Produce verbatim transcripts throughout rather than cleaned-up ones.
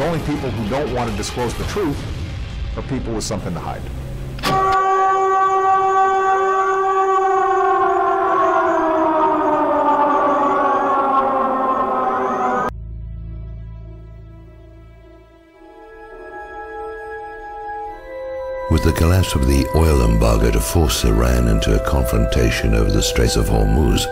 The only people who don't want to disclose the truth are people with something to hide. With the collapse of the oil embargo to force Iran into a confrontation over the Straits of Hormuz,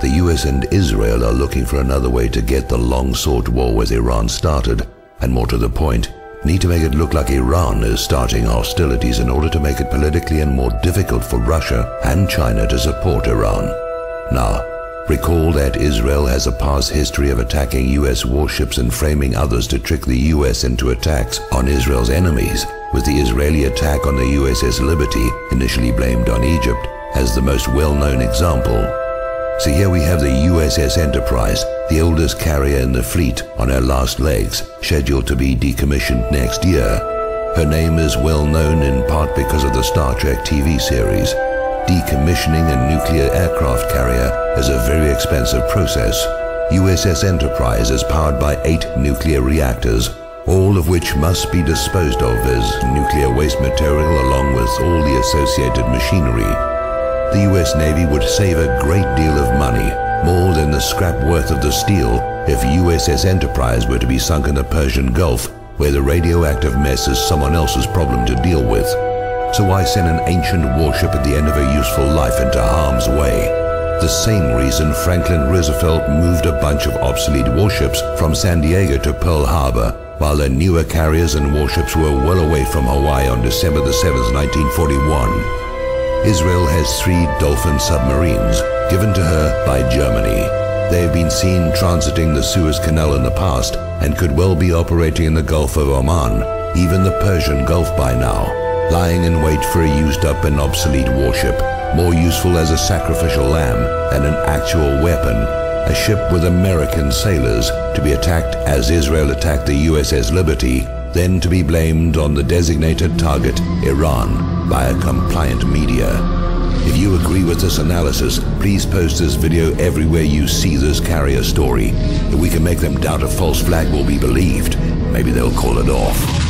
the U S and Israel are looking for another way to get the long-sought war with Iran started, and more to the point, need to make it look like Iran is starting hostilities in order to make it politically and more difficult for Russia and China to support Iran. Now, recall that Israel has a past history of attacking U S warships and framing others to trick the U S into attacks on Israel's enemies, with the Israeli attack on the U S S Liberty, initially blamed on Egypt, as the most well-known example. So here we have the U S S Enterprise, the oldest carrier in the fleet, on her last legs, scheduled to be decommissioned next year. Her name is well known in part because of the Star Trek T V series. Decommissioning a nuclear aircraft carrier is a very expensive process. U S S Enterprise is powered by eight nuclear reactors, all of which must be disposed of as nuclear waste material along with all the associated machinery. The U S Navy would save a great deal of money, more than the scrap worth of the steel, if U S S Enterprise were to be sunk in the Persian Gulf, where the radioactive mess is someone else's problem to deal with. So why send an ancient warship at the end of a useful life into harm's way? The same reason Franklin Roosevelt moved a bunch of obsolete warships from San Diego to Pearl Harbor, while the newer carriers and warships were well away from Hawaii on December the seventh, nineteen forty-one. Israel has three Dolphin submarines, given to her by Germany. They have been seen transiting the Suez Canal in the past and could well be operating in the Gulf of Oman, even the Persian Gulf by now, lying in wait for a used-up and obsolete warship, more useful as a sacrificial lamb than an actual weapon, a ship with American sailors to be attacked as Israel attacked the U S S Liberty, then to be blamed on the designated target, Iran, by a compliant media. If you agree with this analysis, please post this video everywhere you see this carrier story. If we can make them doubt a false flag will be believed, maybe they'll call it off.